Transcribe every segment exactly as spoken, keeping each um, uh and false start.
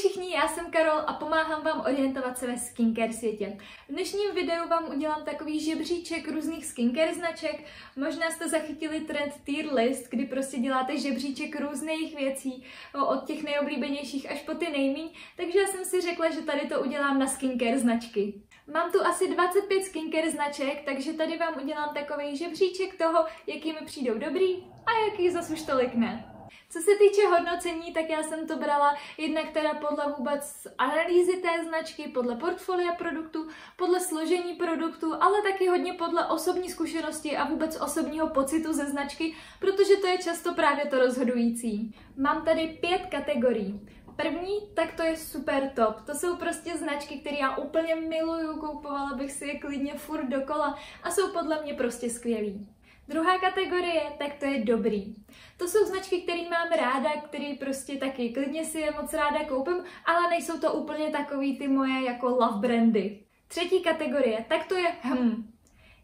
všichni, já jsem Karol a pomáhám vám orientovat se ve skincare světě. V dnešním videu vám udělám takový žebříček různých skincare značek. Možná jste zachytili trend tier list, kdy prostě děláte žebříček různých věcí, od těch nejoblíbenějších až po ty nejmíň, takže já jsem si řekla, že tady to udělám na skincare značky. Mám tu asi dvacet pět skincare značek, takže tady vám udělám takový žebříček toho, jaký mi přijdou dobrý a jaký zas už tolik ne. Co se týče hodnocení, tak já jsem to brala jednak teda podle vůbec analýzy té značky, podle portfolia produktu, podle složení produktu, ale taky hodně podle osobní zkušenosti a vůbec osobního pocitu ze značky, protože to je často právě to rozhodující. Mám tady pět kategorií. První, tak to je super top. To jsou prostě značky, které já úplně miluju, koupovala bych si je klidně furt dokola a jsou podle mě prostě skvělý. Druhá kategorie, tak to je dobrý. To jsou značky, které mám ráda, které prostě taky klidně si je moc ráda koupím, ale nejsou to úplně takový ty moje jako love brandy. Třetí kategorie, tak to je hm.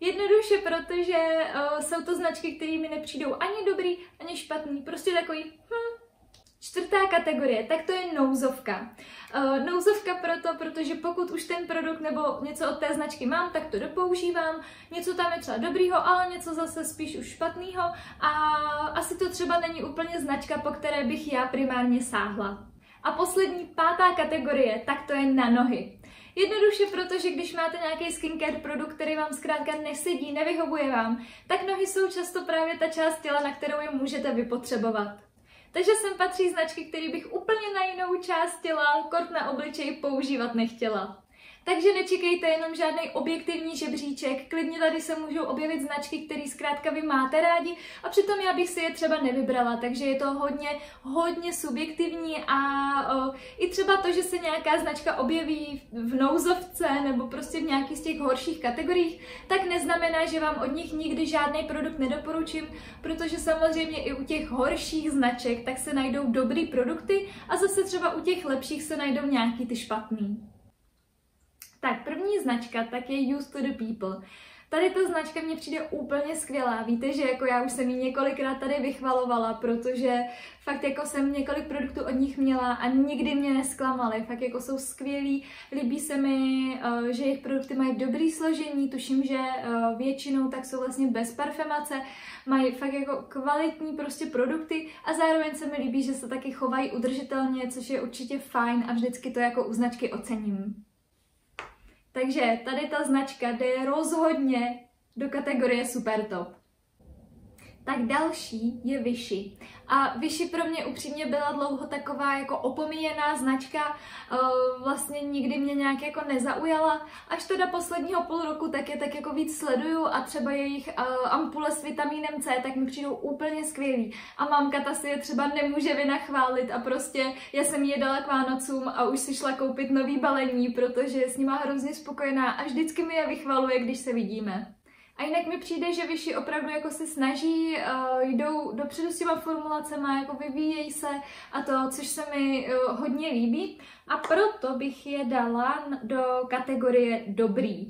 Jednoduše, protože uh, jsou to značky, které mi nepřijdou ani dobrý, ani špatný, prostě takový hm. Čtvrtá kategorie, tak to je nouzovka. Uh, nouzovka proto, protože pokud už ten produkt nebo něco od té značky mám, tak to dopoužívám. Něco tam je třeba dobrýho, ale něco zase spíš už špatného a asi to třeba není úplně značka, po které bych já primárně sáhla. A poslední, pátá kategorie, tak to je na nohy. Jednoduše, protože když máte nějaký skincare produkt, který vám zkrátka nesedí, nevyhovuje vám, tak nohy jsou často právě ta část těla, na kterou je můžete vypotřebovat. Takže sem patří značky, které bych úplně na jinou část těla, kort na obličeji, používat nechtěla. Takže nečekejte jenom žádný objektivní žebříček, klidně tady se můžou objevit značky, které zkrátka vy máte rádi a přitom já bych si je třeba nevybrala, takže je to hodně, hodně subjektivní a o, i třeba to, že se nějaká značka objeví v nouzovce nebo prostě v nějakých z těch horších kategoriích, tak neznamená, že vám od nich nikdy žádný produkt nedoporučím, protože samozřejmě i u těch horších značek tak se najdou dobrý produkty a zase třeba u těch lepších se najdou nějaký ty špatný. Tak první značka tak je Use to the People. Tady ta značka mně přijde úplně skvělá. Víte, že jako já už jsem ji několikrát tady vychvalovala, protože fakt jako jsem několik produktů od nich měla a nikdy mě nesklamaly. Fakt jako jsou skvělí, líbí se mi, že jejich produkty mají dobrý složení, tuším, že většinou tak jsou vlastně bez parfemace, mají fakt jako kvalitní prostě produkty a zároveň se mi líbí, že se taky chovají udržitelně, což je určitě fajn a vždycky to jako u značky ocením. Takže tady ta značka jde rozhodně do kategorie super top. Tak další je Vichy. A Vichy pro mě upřímně byla dlouho taková jako opomíjená značka, vlastně nikdy mě nějak jako nezaujala. Až teda posledního půl roku tak je tak jako víc sleduju a třeba jejich ampule s vitamínem C tak mi přijdou úplně skvělý. A mamka ta si je třeba nemůže vynachválit a prostě já jsem ji dala k Vánocům a už si šla koupit nový balení, protože je s nima hrozně spokojená a vždycky mi je vychvaluje, když se vidíme. A jinak mi přijde, že Vichy opravdu jako se snaží, uh, jdou dopředu s těma formulacema, jako vyvíjejí se a to, což se mi uh, hodně líbí. A proto bych je dala do kategorie dobrý.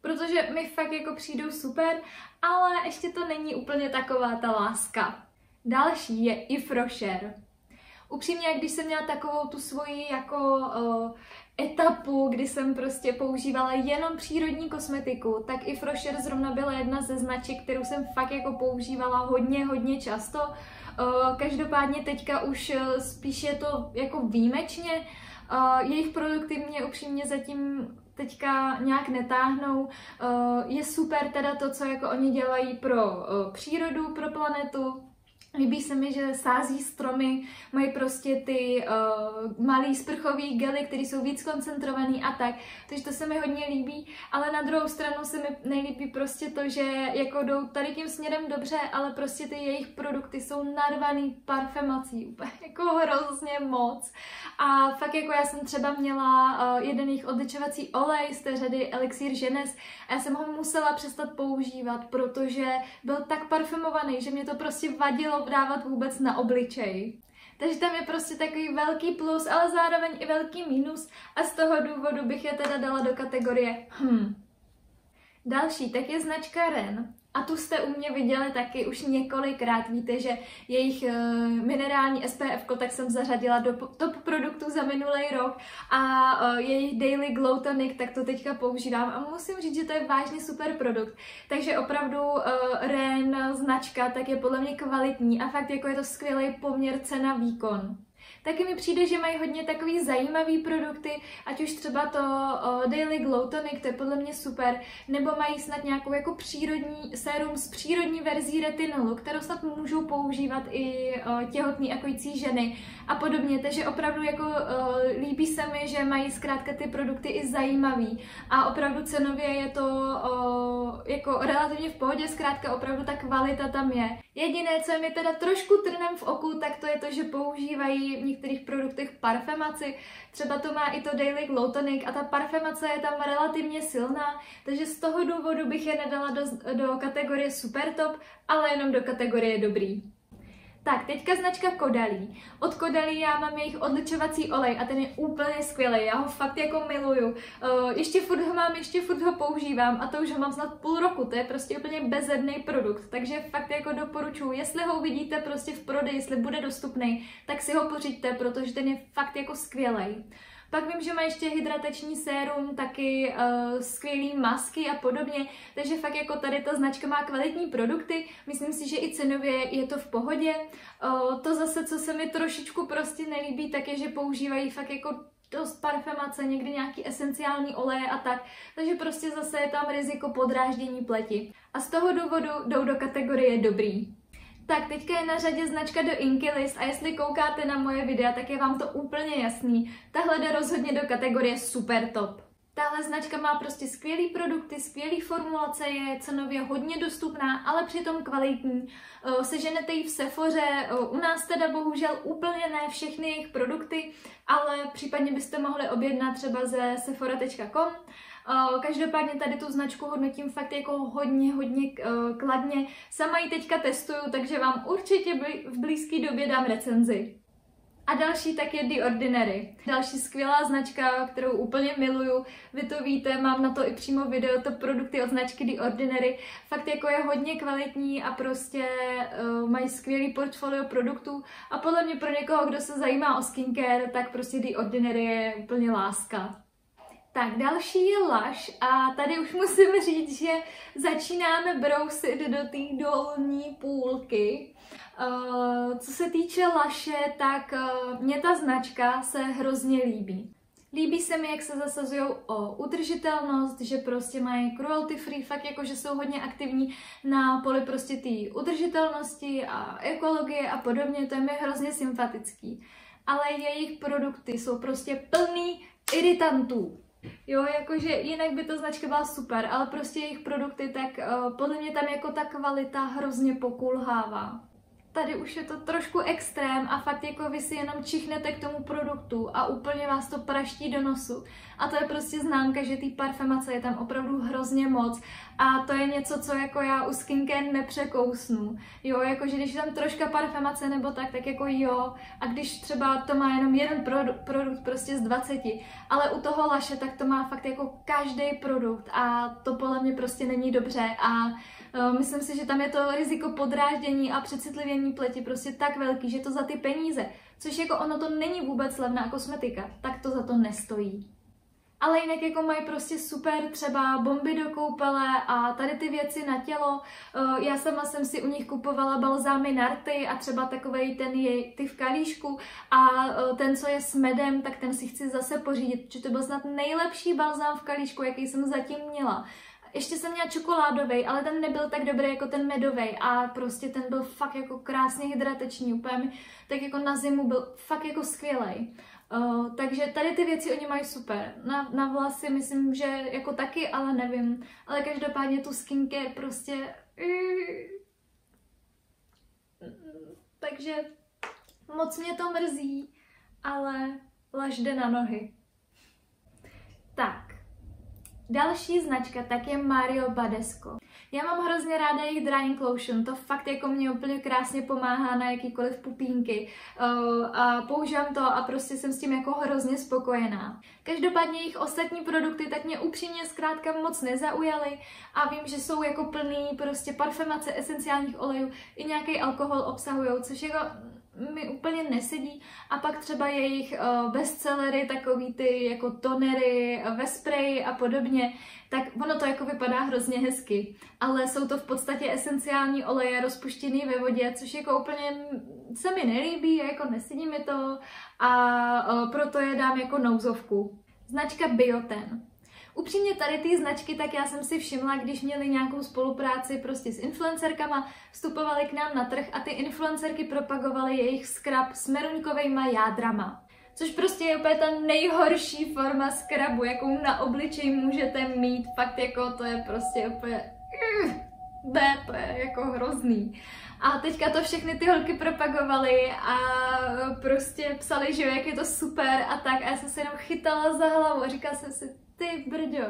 Protože mi fakt jako přijdou super, ale ještě to není úplně taková ta láska. Další je Yves Rocher. Upřímně, když jsem měla takovou tu svoji jako... Uh, etapu, kdy jsem prostě používala jenom přírodní kosmetiku, tak i Rocher zrovna byla jedna ze značek, kterou jsem fakt jako používala hodně, hodně často. Každopádně teďka už spíš je to jako výjimečně. Jejich produkty mě upřímně zatím teďka nějak netáhnou. Je super teda to, co jako oni dělají pro přírodu, pro planetu. Líbí se mi, že sází stromy, mají prostě ty uh, malý sprchový gely, které jsou víc koncentrovaný a tak, takže to se mi hodně líbí, ale na druhou stranu se mi nejlíbí prostě to, že jako jdou tady tím směrem dobře, ale prostě ty jejich produkty jsou narvaný parfemací, úplně jako hrozně moc a fakt jako já jsem třeba měla uh, jeden jejich odlečovací olej z té řady Elixir Jeunesse a já jsem ho musela přestat používat, protože byl tak parfumovaný, že mě to prostě vadilo dávat vůbec na obličej. Takže tam je prostě takový velký plus, ale zároveň i velký minus a z toho důvodu bych je teda dala do kategorie hm. Další tak je značka REN. A tu jste u mě viděli taky už několikrát. Víte, že jejich minerální S P F ko tak jsem zařadila do top produktů za minulý rok a jejich Daily Glow Tonic, tak to teďka používám a musím říct, že to je vážně super produkt. Takže opravdu R E N značka tak je podle mě kvalitní a fakt jako je to skvělý poměr cena výkon. Taky mi přijde, že mají hodně takový zajímavý produkty, ať už třeba to o, Daily Glow Tonic, to je podle mě super, nebo mají snad nějakou jako přírodní sérum s přírodní verzí retinolu, kterou snad můžou používat i o, těhotný a kojící ženy a podobně, takže opravdu jako o, líbí se mi, že mají zkrátka ty produkty i zajímavý a opravdu cenově je to o, jako relativně v pohodě, zkrátka opravdu ta kvalita tam je. Jediné, co je mi teda trošku trnem v oku, tak to je to, že používají v některých produktech parfemaci. Třeba to má i to Daily Glow Tonic a ta parfemace je tam relativně silná, takže z toho důvodu bych je nedala do, do kategorie super top, ale jenom do kategorie dobrý. Tak, teďka značka Caudalie. Od Caudalie já mám jejich odličovací olej a ten je úplně skvělý, já ho fakt jako miluju. Uh, ještě furt ho mám, ještě furt ho používám a to už ho mám snad půl roku, to je prostě úplně bezedný produkt, takže fakt jako doporučuji, jestli ho uvidíte prostě v prodeji, jestli bude dostupný, tak si ho pořiďte, protože ten je fakt jako skvělý. Pak vím, že má ještě hydratační sérum, taky uh, skvělý masky a podobně, takže fakt jako tady ta značka má kvalitní produkty, myslím si, že i cenově je to v pohodě. Uh, to zase, co se mi trošičku prostě nelíbí, tak je, že používají fakt jako dost parfemace, někdy nějaký esenciální oleje a tak, takže prostě zase je tam riziko podráždění pleti. A z toho důvodu jdou do kategorie dobrý. Tak, teďka je na řadě značka The Inkey List a jestli koukáte na moje videa, tak je vám to úplně jasný. Tahle jde rozhodně do kategorie super top. Tahle značka má prostě skvělý produkty, skvělý formulace, je cenově hodně dostupná, ale přitom kvalitní. Seženete ji v Sephoře, u nás teda bohužel úplně ne všechny jejich produkty, ale případně byste mohli objednat třeba ze sephora tečka com. Každopádně tady tu značku hodnotím fakt jako hodně, hodně kladně. Sama ji teďka testuju, takže vám určitě v blízké době dám recenzi. A další tak je The Ordinary. Další skvělá značka, kterou úplně miluju. Vy to víte, mám na to i přímo video, to produkty od značky The Ordinary. Fakt jako je hodně kvalitní a prostě uh, mají skvělý portfolio produktů. A podle mě pro někoho, kdo se zajímá o skincare, tak prostě The Ordinary je úplně láska. Tak, další je Lush a tady už musím říct, že začínáme brousit do té dolní půlky. Uh, co se týče Lushe, tak uh, mě ta značka se hrozně líbí. Líbí se mi, jak se zasazují o udržitelnost, že prostě mají cruelty free, fakt jako, že jsou hodně aktivní na poli prostě té udržitelnosti a ekologie a podobně, to je mi hrozně sympatický. Ale jejich produkty jsou prostě plný iritantů. Jo, jakože jinak by ta značka byla super, ale prostě jejich produkty, tak uh, podle mě tam jako ta kvalita hrozně pokulhává. Tady už je to trošku extrém a fakt jako vy si jenom čichnete k tomu produktu a úplně vás to praští do nosu. A to je prostě známka, že té parfemace je tam opravdu hrozně moc a to je něco, co jako já u skincare nepřekousnu. Jo, jakože když je tam troška parfemace nebo tak, tak jako jo. A když třeba to má jenom jeden produ produkt prostě z dvaceti, ale u toho Lushe tak to má fakt jako každý produkt a to podle mě prostě není dobře a uh, myslím si, že tam je to riziko podráždění a přecitlivění pleti prostě tak velký, že to za ty peníze, což jako ono to není vůbec levná kosmetika, tak to za to nestojí. Ale jinak jako mají prostě super třeba bomby do koupele a tady ty věci na tělo. Já sama jsem si u nich kupovala balzámy na rty a třeba takovej ten je ty v kalíšku a ten, co je s medem, tak ten si chci zase pořídit, protože to byl snad nejlepší balzám v kalíšku, jaký jsem zatím měla. Ještě jsem měla čokoládovej, ale ten nebyl tak dobrý jako ten medovej a prostě ten byl fakt jako krásně hydratační, úplně tak jako na zimu byl fakt jako skvělej. Uh, takže tady ty věci oni mají super. Na, na vlasy myslím, že jako taky, ale nevím. Ale každopádně tu skincare prostě... Takže moc mě to mrzí, ale Lush jde na nohy. Tak. Další značka tak je Mario Badescu. Já mám hrozně ráda jejich drying lotion, to fakt jako mě úplně krásně pomáhá na jakýkoliv pupínky. Uh, a používám to a prostě jsem s tím jako hrozně spokojená. Každopádně jejich ostatní produkty tak mě upřímně zkrátka moc nezaujaly a vím, že jsou jako plný prostě parfémace, esenciálních olejů i nějaký alkohol obsahují, což jako mi úplně nesedí. A pak třeba jejich bestsellery, takový ty jako tonery ve spreji a podobně, tak ono to jako vypadá hrozně hezky. Ale jsou to v podstatě esenciální oleje rozpuštěný ve vodě, což jako úplně se mi nelíbí, jako nesedí mi to a proto je dám jako nouzovku. Značka Bioten. Upřímně tady ty značky, tak já jsem si všimla, když měli nějakou spolupráci prostě s influencerkama, vstupovali k nám na trh a ty influencerky propagovaly jejich skrab s meruňkovejma jádrama. Což prostě je úplně ta nejhorší forma skrabu, jakou na obličeji můžete mít, fakt jako to je prostě úplně... Ne, to je jako hrozný. A teďka to všechny ty holky propagovaly a prostě psali, že jak je to super a tak. A já jsem se jenom chytala za hlavu a říkala jsem si, ty brďo,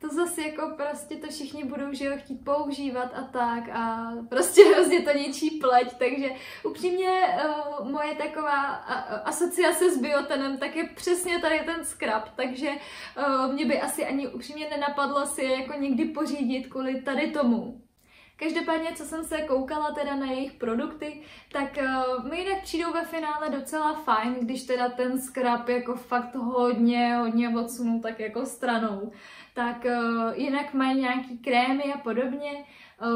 to zase jako prostě to všichni budou, že jo, chtít používat a tak a prostě hrozně to něčí pleť, takže upřímně uh, moje taková asociace s Biotenem tak je přesně tady ten skrab, takže uh, mě by asi ani upřímně nenapadlo si je jako někdy pořídit kvůli tady tomu. Každopádně, co jsem se koukala teda na jejich produkty, tak uh, mi jinak přijdou ve finále docela fajn, když teda ten skrab jako fakt hodně, hodně odsunu tak jako stranou. Tak uh, jinak mají nějaký krémy a podobně.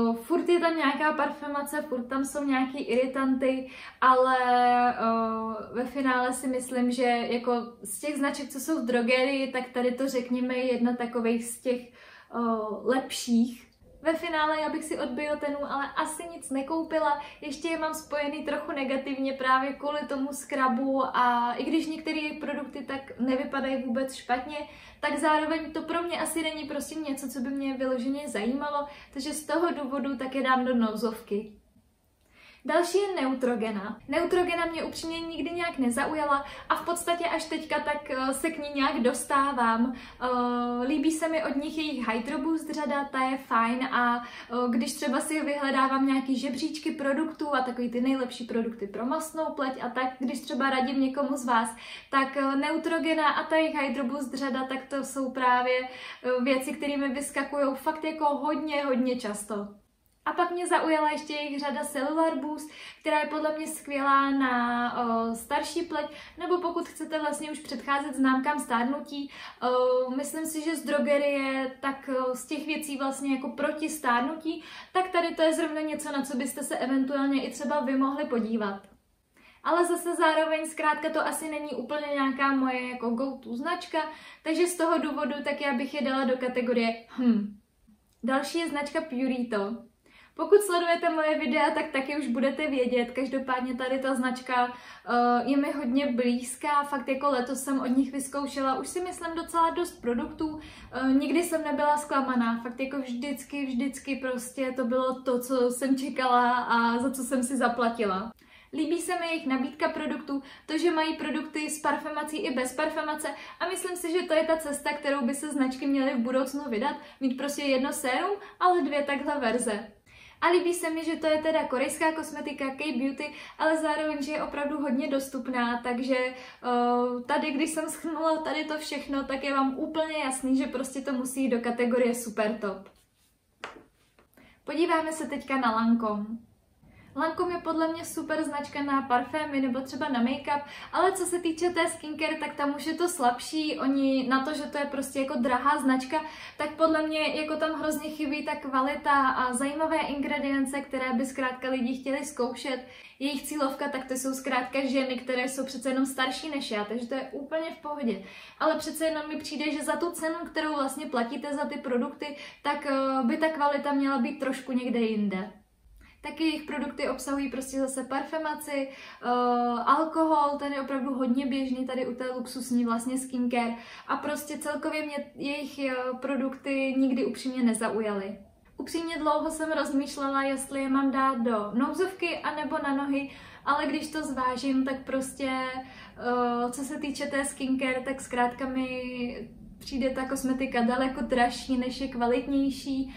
Uh, furt je tam nějaká parfémace, furt tam jsou nějaký iritanty, ale uh, ve finále si myslím, že jako z těch značek, co jsou v drogerii, tak tady to řekněme je jedna takových z těch uh, lepších. Ve finále já bych si od Biotenu ale asi nic nekoupila, ještě je mám spojený trochu negativně právě kvůli tomu skrabu a i když některé jejich produkty tak nevypadají vůbec špatně, tak zároveň to pro mě asi není prostě něco, co by mě vyloženě zajímalo, takže z toho důvodu tak je dám do nouzovky. Další je Neutrogena. Neutrogena mě upřímně nikdy nějak nezaujala a v podstatě až teďka tak se k ní nějak dostávám. Líbí se mi od nich jejich Hydro Boost řada, ta je fajn a když třeba si vyhledávám nějaký žebříčky produktů a takový ty nejlepší produkty pro masnou pleť a tak, když třeba radím někomu z vás, tak Neutrogena a ta jejich Hydro Boost řada, tak to jsou právě věci, kterými vyskakují fakt jako hodně, hodně často. A pak mě zaujala ještě jejich řada Cellular Boost, která je podle mě skvělá na o, starší pleť, nebo pokud chcete vlastně už předcházet známkám stárnutí. O, myslím si, že z drogerie, tak o, z těch věcí vlastně jako proti stárnutí, tak tady to je zrovna něco, na co byste se eventuálně i třeba vy mohli podívat. Ale zase zároveň zkrátka to asi není úplně nějaká moje jako go-to značka, takže z toho důvodu tak já bych je dala do kategorie hm. Další je značka Purito. Pokud sledujete moje videa, tak taky už budete vědět, každopádně tady ta značka uh, je mi hodně blízká, fakt jako letos jsem od nich vyzkoušela, už si myslím docela dost produktů, uh, nikdy jsem nebyla zklamaná, fakt jako vždycky, vždycky prostě to bylo to, co jsem čekala a za co jsem si zaplatila. Líbí se mi jejich nabídka produktů, to, že mají produkty s parfemací i bez parfemace a myslím si, že to je ta cesta, kterou by se značky měly v budoucnu vydat, mít prostě jedno sérum, ale dvě takhle verze. A líbí se mi, že to je teda korejská kosmetika K-beauty, ale zároveň, že je opravdu hodně dostupná, takže uh, tady, když jsem shrnula tady to všechno, tak je vám úplně jasný, že prostě to musí jít do kategorie super top. Podíváme se teďka na Lancôme. Lancôme je podle mě super značka na parfémy nebo třeba na make-up, ale co se týče té skincare, tak tam už je to slabší. Oni na to, že to je prostě jako drahá značka, tak podle mě jako tam hrozně chybí ta kvalita a zajímavé ingredience, které by zkrátka lidi chtěli zkoušet. Jejich cílovka, tak to jsou zkrátka ženy, které jsou přece jenom starší než já, takže to je úplně v pohodě. Ale přece jenom mi přijde, že za tu cenu, kterou vlastně platíte za ty produkty, tak by ta kvalita měla být trošku někde jinde. Taky jejich produkty obsahují prostě zase parfemaci, uh, alkohol, ten je opravdu hodně běžný tady u té luxusní vlastně skincare a prostě celkově mě jejich uh, produkty nikdy upřímně nezaujaly. Upřímně dlouho jsem rozmýšlela, jestli je mám dát do nouzovky anebo na nohy, ale když to zvážím, tak prostě uh, co se týče té skincare, tak zkrátka mi přijde ta kosmetika daleko dražší, než je kvalitnější.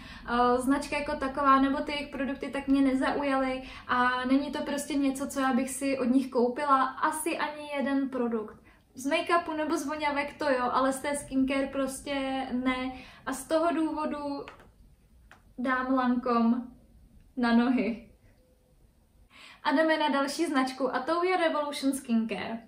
Značka jako taková nebo ty jejich produkty tak mě nezaujaly a není to prostě něco, co já bych si od nich koupila, asi ani jeden produkt. Z make-upu nebo z voňavek to jo, ale z té skincare prostě ne. A z toho důvodu dám Lancôme na nohy. A jdeme na další značku a tou je Revolution Skincare.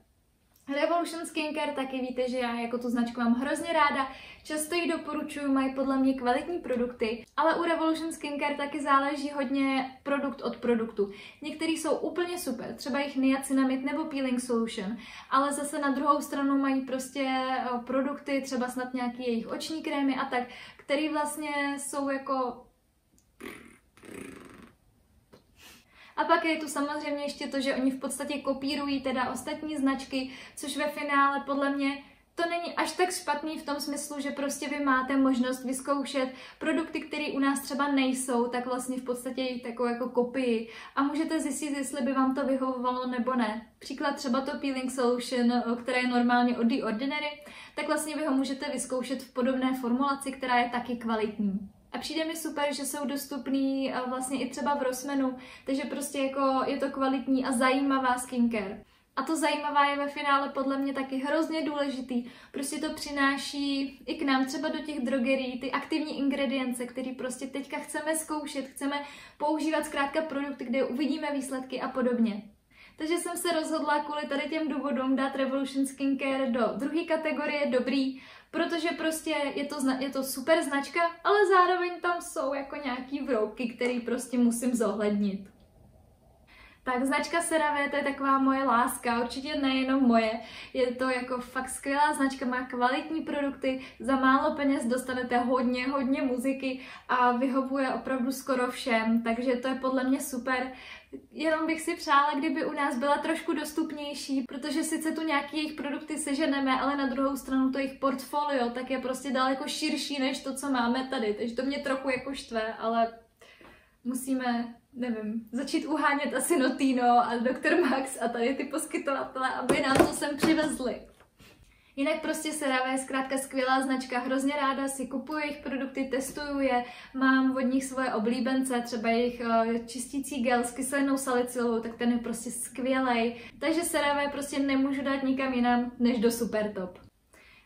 Revolution Skincare, taky víte, že já jako tu značku mám hrozně ráda, často ji doporučuju, mají podle mě kvalitní produkty, ale u Revolution Skincare taky záleží hodně produkt od produktu. Některý jsou úplně super, třeba jich niacinamid nebo peeling solution, ale zase na druhou stranu mají prostě produkty, třeba snad nějaký jejich oční krémy a tak, které vlastně jsou jako... A pak je tu samozřejmě ještě to, že oni v podstatě kopírují teda ostatní značky, což ve finále podle mě to není až tak špatný v tom smyslu, že prostě vy máte možnost vyzkoušet produkty, které u nás třeba nejsou, tak vlastně v podstatě jejich takovou jako kopii a můžete zjistit, jestli by vám to vyhovovalo nebo ne. Příklad třeba to peeling solution, které je normálně od The Ordinary, tak vlastně vy ho můžete vyzkoušet v podobné formulaci, která je taky kvalitní. A přijde mi super, že jsou dostupný vlastně i třeba v Rossmanu, takže prostě jako je to kvalitní a zajímavá skincare. A to zajímavá je ve finále podle mě taky hrozně důležitý, prostě to přináší i k nám třeba do těch drogerií ty aktivní ingredience, které prostě teďka chceme zkoušet, chceme používat zkrátka produkty, kde uvidíme výsledky a podobně. Takže jsem se rozhodla kvůli tady těm důvodům dát Revolution Skincare do druhé kategorie dobrý, protože prostě je to, je to super značka, ale zároveň tam jsou jako nějaký vrouky, který prostě musím zohlednit. Tak značka CeraVe, to je taková moje láska, určitě nejenom moje, je to jako fakt skvělá značka, má kvalitní produkty, za málo peněz dostanete hodně, hodně muziky a vyhovuje opravdu skoro všem, takže to je podle mě super. Jenom bych si přála, kdyby u nás byla trošku dostupnější, protože sice tu nějaké jejich produkty seženeme, ale na druhou stranu to jejich portfolio tak je prostě daleko širší než to, co máme tady, takže to mě trochu jako štve, ale... Musíme, nevím, začít uhánět asi Notino a doktor Max a tady ty poskytovatele, aby nám to sem přivezli. Jinak prostě CeraVe je zkrátka skvělá značka, hrozně ráda si kupuju jejich produkty, testuju je, mám od nich svoje oblíbence, třeba jejich čistící gel s kyselinou salicylou, tak ten je prostě skvělej. Takže CeraVe prostě nemůžu dát nikam jinam než do Supertop.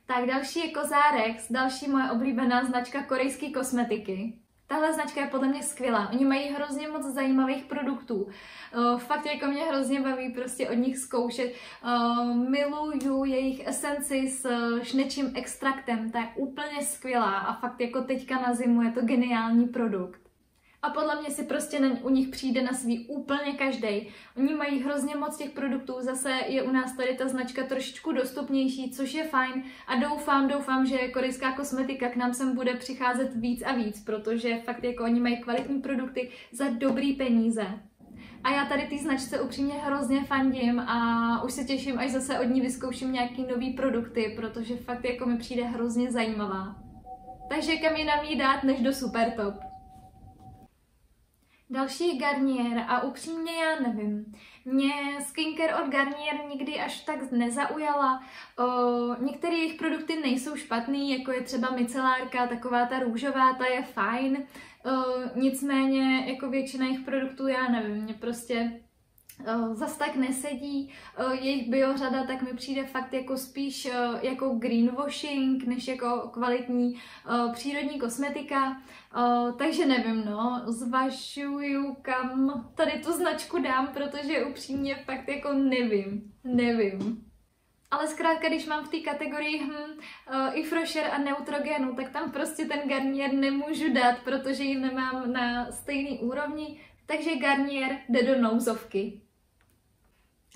Tak další je Cosrx, další moje oblíbená značka korejské kosmetiky. Tahle značka je podle mě skvělá, oni mají hrozně moc zajímavých produktů, uh, fakt jako mě hrozně baví prostě od nich zkoušet, uh, miluju jejich esenci s uh, šnečím extraktem, ta je úplně skvělá a fakt jako teďka na zimu je to geniální produkt. A podle mě si prostě na, u nich přijde na svý úplně každej. Oni mají hrozně moc těch produktů, zase je u nás tady ta značka trošičku dostupnější, což je fajn a doufám, doufám, že korejská kosmetika k nám sem bude přicházet víc a víc, protože fakt jako oni mají kvalitní produkty za dobrý peníze. A já tady té značce upřímně hrozně fandím a už se těším, až zase od ní vyzkouším nějaký nový produkty, protože fakt jako mi přijde hrozně zajímavá. Takže kam jinam jí dát než do Supertop. Další je Garnier a upřímně já nevím, mě skincare od Garnier nikdy až tak nezaujala, některé jejich produkty nejsou špatný, jako je třeba micelárka, taková ta růžová, ta je fajn, o, nicméně jako většina jejich produktů já nevím, mě prostě... Zas tak nesedí, jejich biořada tak mi přijde fakt jako spíš jako greenwashing, než jako kvalitní přírodní kosmetika, takže nevím, no, zvažuju, kam tady tu značku dám, protože upřímně fakt jako nevím, nevím. Ale zkrátka, když mám v té kategorii hm, Yves Rocher a Neutrogenu, tak tam prostě ten Garnier nemůžu dát, protože ji nemám na stejný úrovni, takže Garnier jde do nouzovky.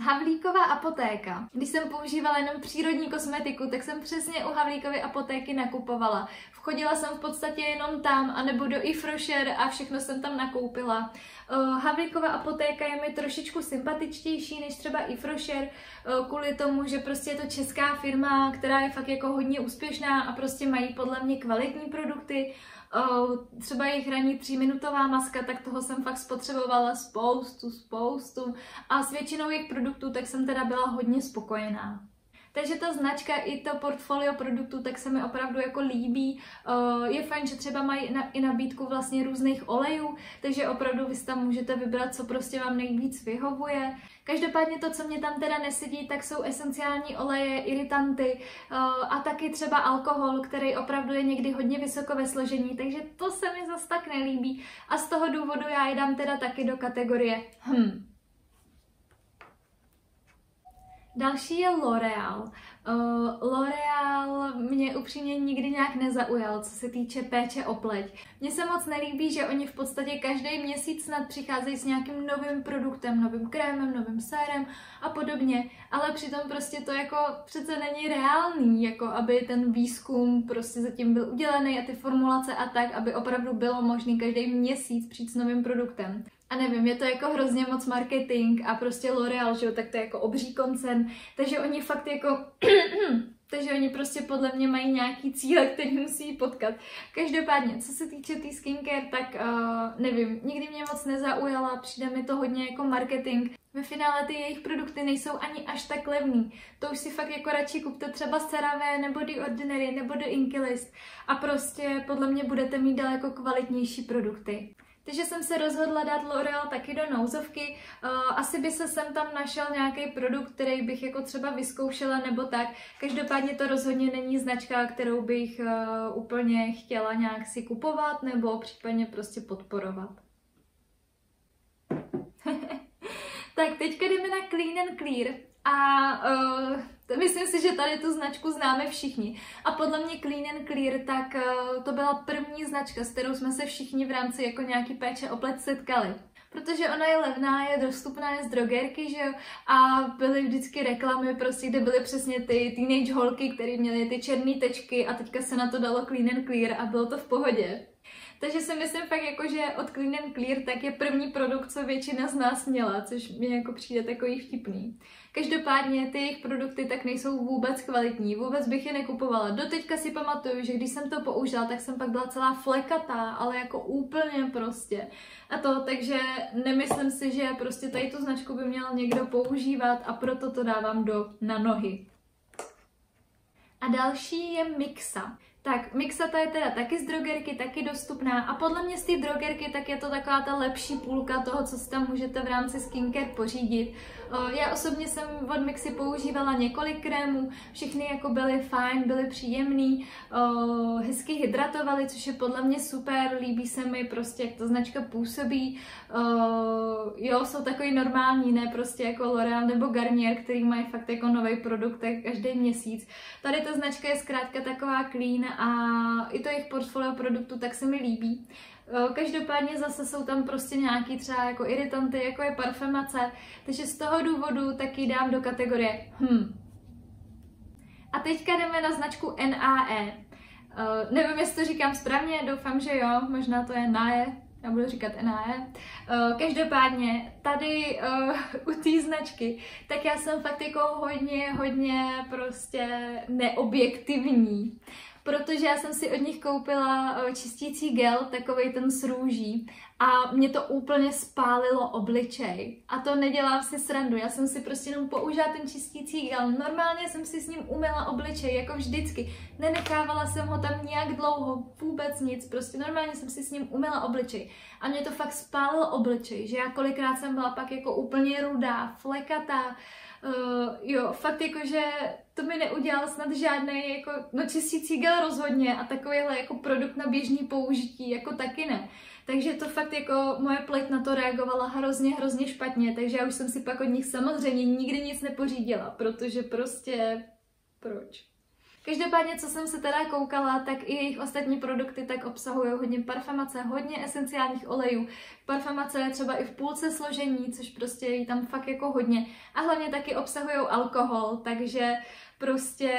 Havlíková apotéka. Když jsem používala jenom přírodní kosmetiku, tak jsem přesně u Havlíkovy apotéky nakupovala. Vchodila jsem v podstatě jenom tam, anebo do Yves Rocher a všechno jsem tam nakoupila. Uh, Havlíková apotéka je mi trošičku sympatičtější než třeba Yves Rocher, uh, kvůli tomu, že prostě je to česká firma, která je fakt jako hodně úspěšná a prostě mají podle mě kvalitní produkty. Uh, třeba jejich ranní tříminutová maska, tak toho jsem fakt spotřebovala spoustu, spoustu a s většinou jejich produktů, tak jsem teda byla hodně spokojená. Takže ta značka i to portfolio produktů tak se mi opravdu jako líbí. Je fajn, že třeba mají i nabídku vlastně různých olejů, takže opravdu vy si tam můžete vybrat, co prostě vám nejvíc vyhovuje. Každopádně to, co mě tam teda nesedí, tak jsou esenciální oleje, iritanty a taky třeba alkohol, který opravdu je někdy hodně vysoko ve složení, takže to se mi zase tak nelíbí a z toho důvodu já je dám teda taky do kategorie hm. Další je L'Oreal. Uh, L'Oreal mě upřímně nikdy nějak nezaujal, co se týče péče o pleť. Mně se moc nelíbí, že oni v podstatě každý měsíc snad přicházejí s nějakým novým produktem, novým krémem, novým sérem a podobně, ale přitom prostě to jako přece není reálný, jako aby ten výzkum prostě zatím byl udělaný a ty formulace a tak, aby opravdu bylo možné každý měsíc přijít s novým produktem. A nevím, je to jako hrozně moc marketing a prostě L'Oreal, že jo, tak to je jako obří koncern, takže oni fakt jako, takže oni prostě podle mě mají nějaký cíle, který musí potkat. Každopádně, co se týče té skincare, tak uh, nevím, nikdy mě moc nezaujala, přijde mi to hodně jako marketing. Ve finále ty jejich produkty nejsou ani až tak levný. To už si fakt jako radši kupte třeba CeraVe nebo The Ordinary nebo The Inkey List a prostě podle mě budete mít daleko kvalitnější produkty. Takže jsem se rozhodla dát L'Oreal taky do nouzovky. Asi by se sem tam našel nějaký produkt, který bych jako třeba vyzkoušela nebo tak. Každopádně to rozhodně není značka, kterou bych úplně chtěla nějak si kupovat nebo případně prostě podporovat. Tak teďka jdeme na Clean and Clear. A uh, myslím si, že tady tu značku známe všichni. A podle mě Clean and Clear, tak uh, to byla první značka, s kterou jsme se všichni v rámci jako nějaký péče o pleť setkali. Protože ona je levná, je dostupná, je z drogerky, že jo? A byly vždycky reklamy, prostě, kde byly přesně ty teenage holky, které měly ty černé tečky a teďka se na to dalo Clean and Clear a bylo to v pohodě. Takže si myslím fakt jako, že od Clean and Clear tak je první produkt, co většina z nás měla, což mě jako přijde takový vtipný. Každopádně ty jejich produkty tak nejsou vůbec kvalitní, vůbec bych je nekupovala. Doteďka si pamatuju, že když jsem to použila, tak jsem pak byla celá flekatá, ale jako úplně prostě. A to, takže nemyslím si, že prostě tady tu značku by měl někdo používat a proto to dávám do na nohy. A další je Mixa. Tak Mixa ta je teda taky z drogerky, taky dostupná a podle mě z té drogerky tak je to taková ta lepší půlka toho, co si tam můžete v rámci skincare pořídit. Já osobně jsem od Mixy používala několik krémů, všechny jako byly fajn, byly příjemný, hezky hydratovaly, což je podle mě super, líbí se mi prostě, jak ta značka působí. Jo, jsou takový normální, ne prostě jako L'Oreal nebo Garnier, který mají fakt jako nový produkt každý měsíc. Tady ta značka je zkrátka taková clean a i to jejich portfolio produktů tak se mi líbí. Každopádně zase jsou tam prostě nějaký třeba jako iritanty, jako je parfemace, takže z toho důvodu taky dám do kategorie hm. A teďka jdeme na značku N A E. Uh, nevím, jestli to říkám správně, doufám, že jo, možná to je N A E. Já budu říkat N A E. Každopádně tady uh, u té značky, tak já jsem fakt jako hodně, hodně prostě neobjektivní. Protože já jsem si od nich koupila čistící gel, takovej ten s růží a mě to úplně spálilo obličej a to nedělám si srandu, já jsem si prostě jenom použila ten čistící gel, normálně jsem si s ním umyla obličej, jako vždycky, nenechávala jsem ho tam nějak dlouho, vůbec nic, prostě normálně jsem si s ním umyla obličej a mě to fakt spálilo obličej, že já kolikrát jsem byla pak jako úplně rudá, flekatá. Uh, jo, fakt jakože to mi neudělal snad žádný jako, no čistící gel rozhodně a takovýhle jako produkt na běžný použití jako taky ne. Takže to fakt jako moje pleť na to reagovala hrozně, hrozně špatně, takže já už jsem si pak od nich samozřejmě nikdy nic nepořídila, protože prostě proč? Každopádně, co jsem se teda koukala, tak i jejich ostatní produkty tak obsahují hodně parfamace, hodně esenciálních olejů. Parfamace je třeba i v půlce složení, což prostě je tam fakt jako hodně. A hlavně taky obsahují alkohol, takže prostě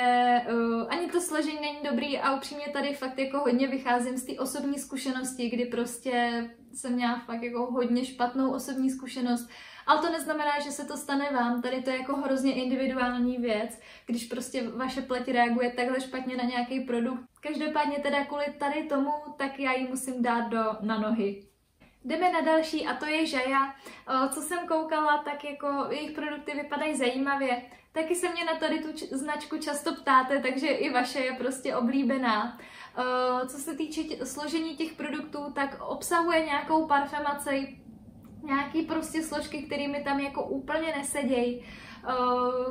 uh, ani to složení není dobrý a upřímně tady fakt jako hodně vycházím z té osobní zkušenosti, kdy prostě jsem měla fakt jako hodně špatnou osobní zkušenost. Ale to neznamená, že se to stane vám, tady to je jako hrozně individuální věc, když prostě vaše pleť reaguje takhle špatně na nějaký produkt. Každopádně teda kvůli tady tomu, tak já ji musím dát do na nohy. Jdeme na další a to je Ziaja. Co jsem koukala, tak jako jejich produkty vypadají zajímavě. Taky se mě na tady tu značku často ptáte, takže i vaše je prostě oblíbená. Co se týče složení těch produktů, tak obsahuje nějakou parfemaci, nějaký prostě složky, které mi tam jako úplně nesedějí.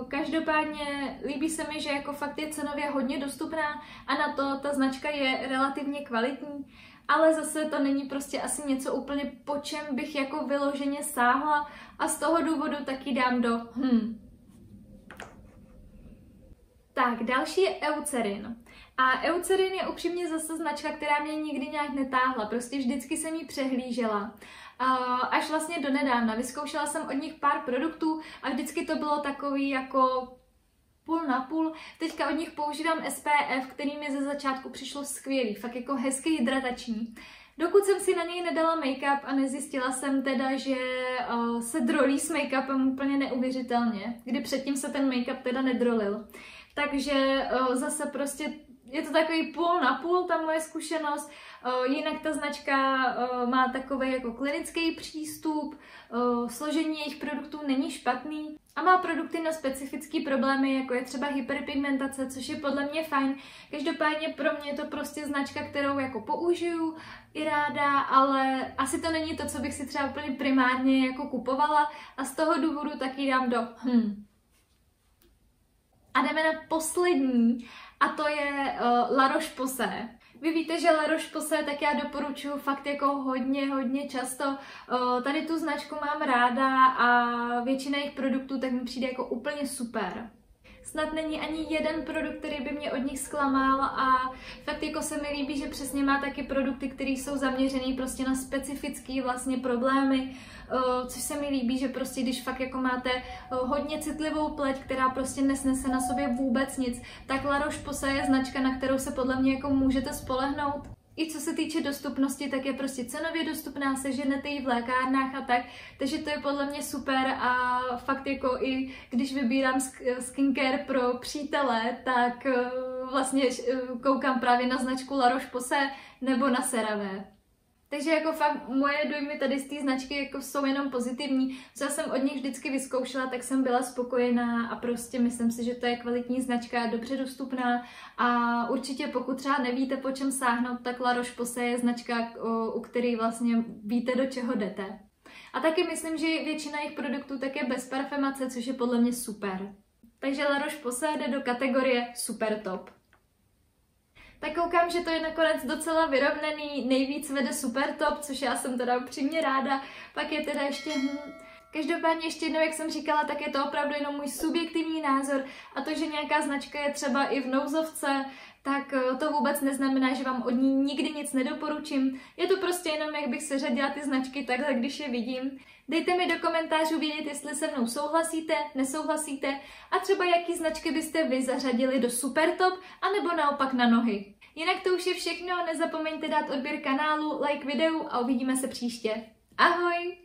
Každopádně líbí se mi, že jako fakt je cenově hodně dostupná a na to ta značka je relativně kvalitní. Ale zase to není prostě asi něco úplně, po čem bych jako vyloženě sáhla a z toho důvodu taky dám do hm. Tak, další je Eucerin. A Eucerin je upřímně zase značka, která mě nikdy nějak netáhla, prostě vždycky jsem ji přehlížela. Až vlastně donedávna. Vyzkoušela jsem od nich pár produktů a vždycky to bylo takový jako půl na půl. Teďka od nich používám S P F, který mi ze začátku přišlo skvělý, fakt jako hezky hydratační. Dokud jsem si na něj nedala make-up a nezjistila jsem teda, že uh, se drolí s make-upem úplně neuvěřitelně, kdy předtím se ten make-up teda nedrolil. Takže uh, zase prostě je to takový půl na půl ta moje zkušenost, uh, jinak ta značka uh, má takový jako klinický přístup, uh, složení jejich produktů není špatný. A má produkty na specifické problémy, jako je třeba hyperpigmentace, což je podle mě fajn. Každopádně pro mě je to prostě značka, kterou jako použiju i ráda, ale asi to není to, co bych si třeba úplně primárně jako kupovala a z toho důvodu taky dám do hm. A jdeme na poslední a to je uh, La Roche-Posay. Vy víte, že La Roche-Posay, tak já doporučuji fakt jako hodně, hodně často. Tady tu značku mám ráda a většina jejich produktů tak mi přijde jako úplně super. Snad není ani jeden produkt, který by mě od nich zklamal a fakt jako se mi líbí, že přesně má taky produkty, které jsou zaměřené prostě na specifické vlastně problémy, což se mi líbí, že prostě když fakt jako máte hodně citlivou pleť, která prostě nesnese na sobě vůbec nic, tak La Roche-Posay je značka, na kterou se podle mě jako můžete spolehnout. I co se týče dostupnosti, tak je prostě cenově dostupná, seženete ji v lékárnách a tak, takže to je podle mě super a fakt jako i když vybírám skincare pro přítele, tak vlastně koukám právě na značku La Roche-Posay nebo na CeraVe. Takže jako fakt moje dojmy tady z té značky jako jsou jenom pozitivní. Co já jsem od nich vždycky vyzkoušela, tak jsem byla spokojená a prostě myslím si, že to je kvalitní značka, dobře dostupná a určitě pokud třeba nevíte, po čem sáhnout, tak La Roche-Posay je značka, u které vlastně víte, do čeho jdete. A taky myslím, že většina jejich produktů tak je bez parfemace, což je podle mě super. Takže La Roche-Posay jde do kategorie super top. Tak koukám, že to je nakonec docela vyrovnaný, nejvíc vede super top, což já jsem teda upřímně ráda, pak je teda ještě... Hm. Každopádně ještě jednou, jak jsem říkala, tak je to opravdu jenom můj subjektivní názor a to, že nějaká značka je třeba i v nouzovce, tak to vůbec neznamená, že vám od ní nikdy nic nedoporučím. Je to prostě jenom, jak bych seřadila ty značky takhle, když je vidím. Dejte mi do komentářů vědět, jestli se mnou souhlasíte, nesouhlasíte a třeba jaký značky byste vy zařadili do supertop anebo naopak na nohy. Jinak to už je všechno, nezapomeňte dát odběr kanálu, like videu a uvidíme se příště. Ahoj!